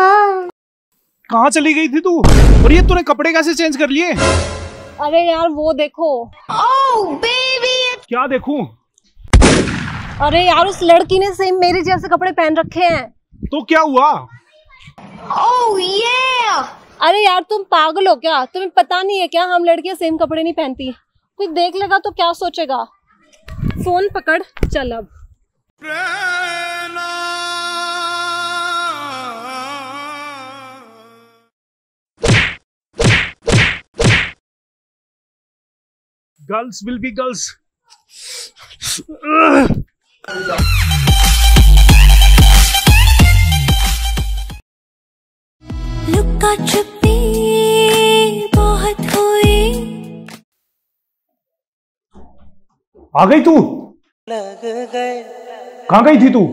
माँ। कहाँ चली गई थी तू? और ये तूने कपड़े कैसे चेंज कर लिए? अरे यार वो देखो। Oh baby. क्या देखूं? अरे यार उस लड़की ने सेम मेरे जैसे कपड़े पहन रखे हैं। तो क्या हुआ? ओह ये। अरे यार तुम पागल हो क्या? तुम्हें पता नहीं है क्या हम लड़कियां सेम कपड़े नहीं पहनती? कोई देख लेगा तो क्या सोचेगा? फोन पकड़ चल अब। Girls will be girls. लुका छुपी बहुत हुई। आ गई तू? कहाँ गई थी तू?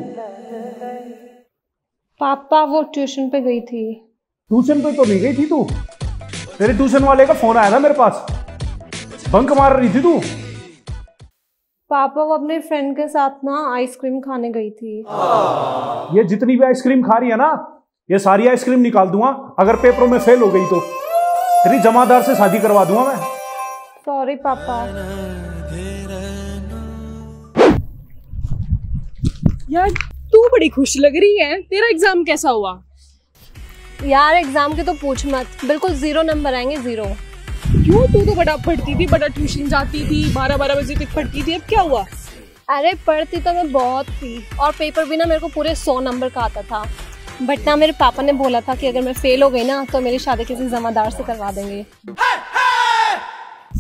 पापा वो ट्यूशन पे गई थी। ट्यूशन पे तो नहीं गई थी तू। तेरे ट्यूशन वाले का फोन आया था मेरे पास। बंक मार रही थी तू। पापा वो अपने फ्रेंड के साथ ना आइसक्रीम खाने गई थी। ये जितनी भी आइसक्रीम खा रही है ना ये सारी आइसक्रीम निकाल दूंगा। अगर पेपरों में फेल हो गई तो तेरी जमादार से शादी करवा दूंगा मैं। सॉरी पापा। यार तू बड़ी खुश लग रही है। तेरा एग्जाम कैसा हुआ? यार एग्जाम के तो पूछ मत, बिल्कुल 0 नंबर आएंगे 0। क्यों? तू तो बड़ा पढ़ती थी, बड़ा ट्यूशन जाती थी, 12-12 बजे तक पढ़ती थी, अब क्या हुआ? अरे पढ़ती तो मैं बहुत थी और पेपर भी ना मेरे को पूरे 100 नंबर का आता था, बट ना मेरे पापा ने बोला था कि अगर मैं फेल हो गई ना तो मेरी शादी किसी जमादार से करवा देंगे।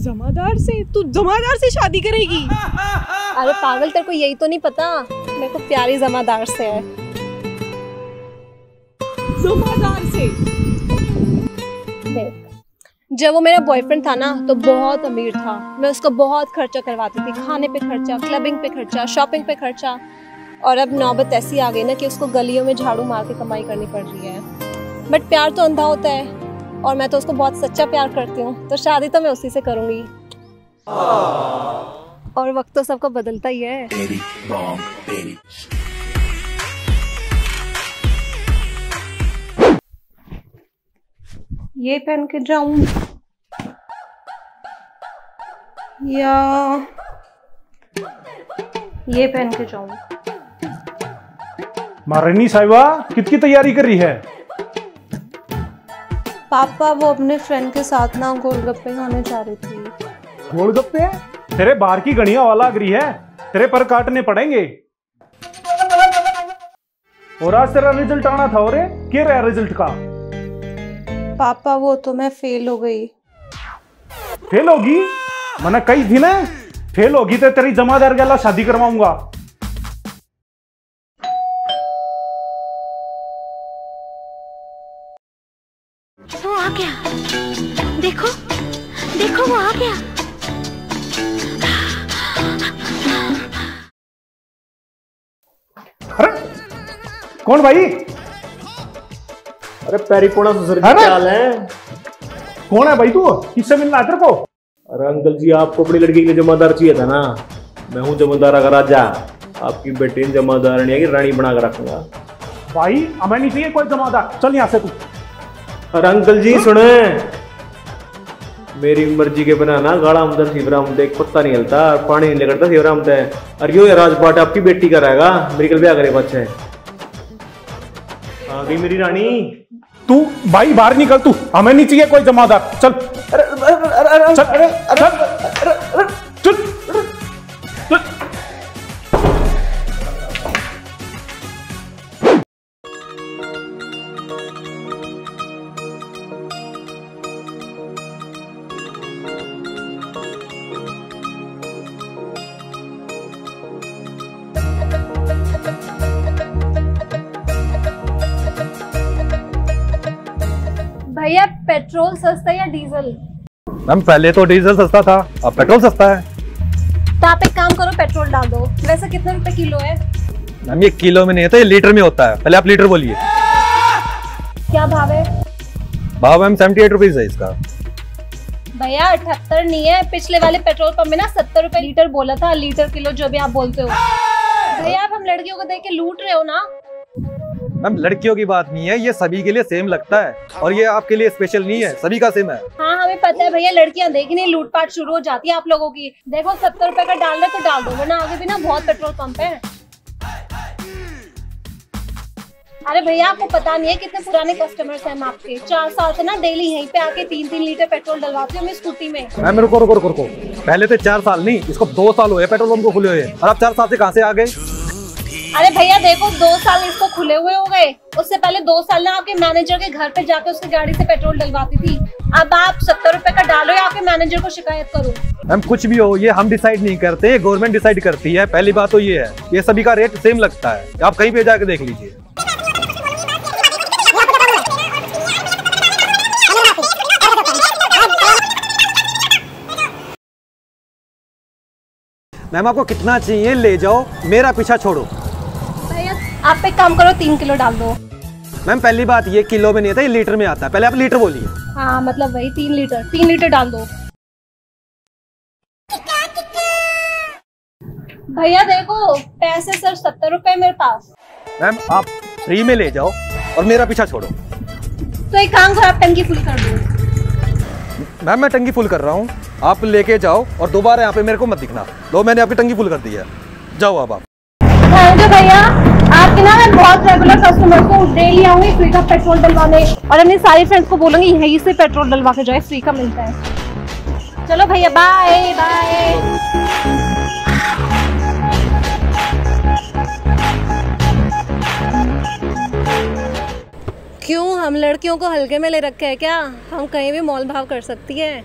जमादार से? तू जमादार से शादी करेगी? अरे पागल तेरे को यही तो नहीं पता, मेरे को प्यारी जमादार से है। जमादार से? जब वो मेरा बॉयफ्रेंड था ना तो बहुत अमीर था, मैं उसको बहुत खर्चा करवाती थी, खाने पे खर्चा, क्लबिंग पे खर्चा, शॉपिंग पे खर्चा, और अब नौबत ऐसी आ गई ना कि उसको गलियों में झाड़ू मार के कमाई करनी पड़ रही है। बट प्यार तो अंधा होता है और मैं तो उसको बहुत सच्चा प्यार करती हूँ, तो शादी तो मैं उसी से करूँगी। और वक्त तो सबका बदलता ही है। ये पहन के जाऊं या ये पहन के जाऊं? महारानी साहिबा कितनी तैयारी कर रही है? पापा वो अपने फ्रेंड के साथ ना गोलगप्पे खाने जा रही थी। गोलगप्पे? तेरे बाहर की गड़िया वाला लग रही है, तेरे पर काटने पड़ेंगे। और आज तेरा रिजल्ट आना था और क्या रहा रिजल्ट का? पापा वो तो मैं फेल हो गई। फेल होगी? मैंने कही थी ना फेल होगी तो तेरी जमादार गला शादी करवाऊंगा। आ गया, देखो देखो वो आ गया। अरे कौन भाई? अरे पैरी पोड़ा ससुर की चाल है। कौन है भाई तू? किससे मिलना तेरे को? अरे अंकल जी आपको अपनी लड़की के लिए जमादार चाहिए था ना, मैं हूँ जमादारा का राजा, आपकी बेटी जमादारनी की रानी बनाकर रखूंगा। भाई हमें नहीं चाहिए कोई जमादार, चल यहाँ से तू। अरे अंकल जी सुने, मेरी मर्जी के बनाना गाड़ा आमदा सीवरा आमदा, एक पत्ता नहीं हलता और पानी नहीं लगता सीवरा आमदा है। अरे क्यों राजपाट आपकी बेटी का रहेगा, मेरी कल ब्याह करे बच्चे। आ गई मेरी रानी। तू भाई बाहर निकल, तू हमें नहीं चाहिए कोई जमादार, चल। भैया पेट्रोल सस्ता या डीजल? मैम पहले तो डीजल सस्ता था, अब पेट्रोल सस्ता है। तो आप एक काम करो पेट्रोल डाल दो। वैसे कितने रुपए किलो है? मैम ये किलो में नहीं होता, ये लीटर में होता है, पहले आप लीटर बोलिए। क्या भाव है? भाव मैम 78 रुपीज है इसका। भैया 78 नहीं है, पिछले वाले पेट्रोल पंप में ना 70 रुपए लीटर बोला था, लीटर किलो जो भी आप बोलते हो। भैया आप हम लड़कियों को देख के लूट रहे हो ना। मैम लड़कियों की बात नहीं है, ये सभी के लिए सेम लगता है और ये आपके लिए स्पेशल नहीं है, सभी का सेम है। हाँ हमें पता है भैया, लड़कियाँ देखने लूटपाट शुरू हो जाती है आप लोगों की। देखो 70 रुपए का डाल रहे तो डाल दो, वरना आगे भी ना बहुत पेट्रोल पंप है। अरे भैया आपको पता नहीं है कितने पुराने कस्टमर्स हैं हम आपके, 4 साल से ना डेली यहीं पे आके 3-3 लीटर पेट्रोल डलवाते हैं हमें स्कूटी में। मैम रुको रुको रुको, पहले तो 4 साल नहीं, इसको 2 साल हुए पेट्रोल पंप को खुले हुए, और आप 4 साल से कहाँ से आ गए? अरे भैया देखो 2 साल इसको खुले हुए हो गए, उससे पहले 2 साल ना आपके मैनेजर के घर पे जाके उसकी गाड़ी से पेट्रोल डलवाती थी। अब आप 70 रुपए का डालो या आपके मैनेजर को शिकायत करो। मैम कुछ भी हो ये हम डिसाइड नहीं करते, गवर्नमेंट डिसाइड करती है। पहली बात तो ये है, ये सभी का रेट सेम लगता है, आप कहीं पे जाके देख लीजिए। मैम आपको कितना चाहिए? ले जाओ, मेरा पीछा छोड़ो। भैया आप एक काम करो 3 किलो डाल दो। मैम पहली बात ये किलो में नहीं आता, ये लीटर में आता है, पहले आप लीटर बोलिए। हाँ मतलब वही 3 लीटर डाल दो। भैया देखो पैसे सर 70 रुपए मेरे पास। मैम आप फ्री में ले जाओ और मेरा पीछा छोड़ो। तो एक काम करो आप टंकी फुल कर दो। मैम मैं टंकी फुल कर रहा हूँ, आप लेके जाओ और दोबारा यहाँ पे मेरे को मत दिखना। लो मैंने आपकी टंकी फुल कर दी है, जाओ अब आप। थैंक यू भैया, आपके ना मैं बहुत रेगुलर कस्टमर को डेली आऊंगी फ्री का पेट्रोल डलवाने, और अपने सारे फ्रेंड्स को बोलूंगी यहीं से पेट्रोल डलवा के जाए, फ्री का मिलता है। चलो भैया बाय बाय। क्यों हम लड़कियों को हल्के में ले रखे है क्या? हम कहीं भी मोल भाव कर सकती है।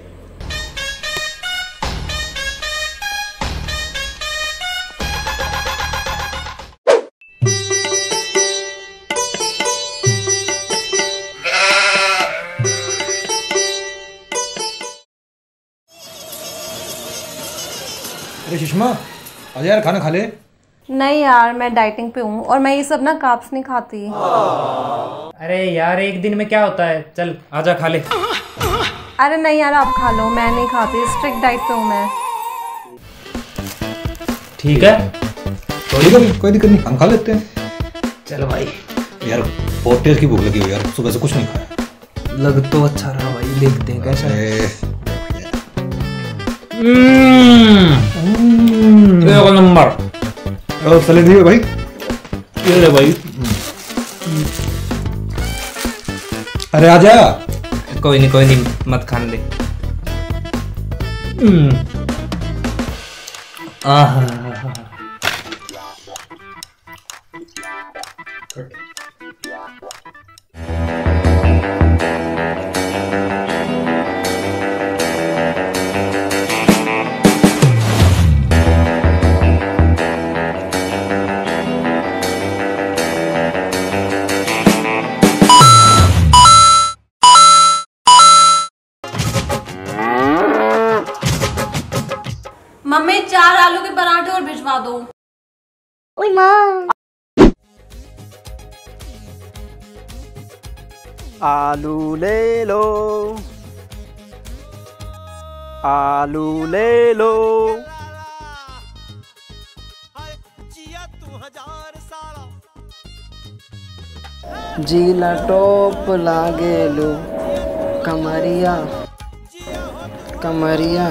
अरे सुषमा आज यार खाना खा ले। नहीं यार मैं डाइटिंग पे हूँ और मैं ये सब ना कार्ब्स नहीं खाती। अरे यार एक दिन में क्या होता है, चल आजा खा ले। अरे नहीं यार आप खा लो, मैं नहीं खाती, स्ट्रिक्ट डाइट पे हूँ मैं। ठीक है कोई दिक्कत नहीं, हम खा लेते हैं। चल भाई यार बहुत टेस्ट की भूख लगी हो यार, सुबह से कुछ नहीं खाया। लग तो अच्छा रहा भाई, देखते हैं कैसा है। नंबर और भाई ये ले भाई। अरे आजा, कोई नहीं मत खाने दे। मम्मी 4 आलू के पराठे और भिजवा दो। ओए माँ आलू ले लो, आलू ले लो। जीला टॉप लागे लो कमरिया कमरिया।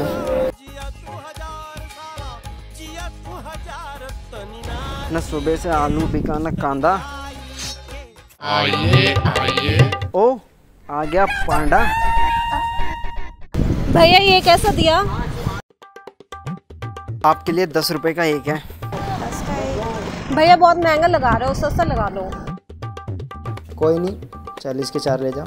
न सुबह से आलू बिका न कांदा। आइए आइए ओ आ गया पांडा। भैया ये कैसा दिया? आपके लिए 10 रुपए का एक है। भैया बहुत महंगा लगा रहे हो, सस्ता लगा लो। कोई नहीं 40 के 4 ले जाओ।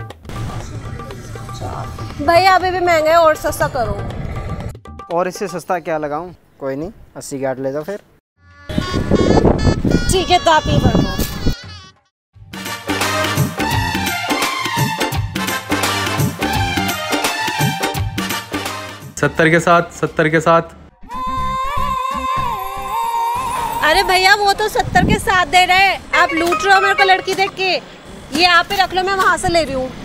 भैया अभी भी महंगा है और सस्ता करो। और इससे सस्ता क्या लगाऊं? कोई नहीं 80 के 8 ले जाओ फिर। ठीक है तो आप ही भर दो। $70 के साथ। अरे भैया वो तो 70 के साथ दे रहे हैं, आप लूट रहे हो मेरे को लड़की देख के। ये आप ही रख लो, मैं वहाँ से ले रही हूँ।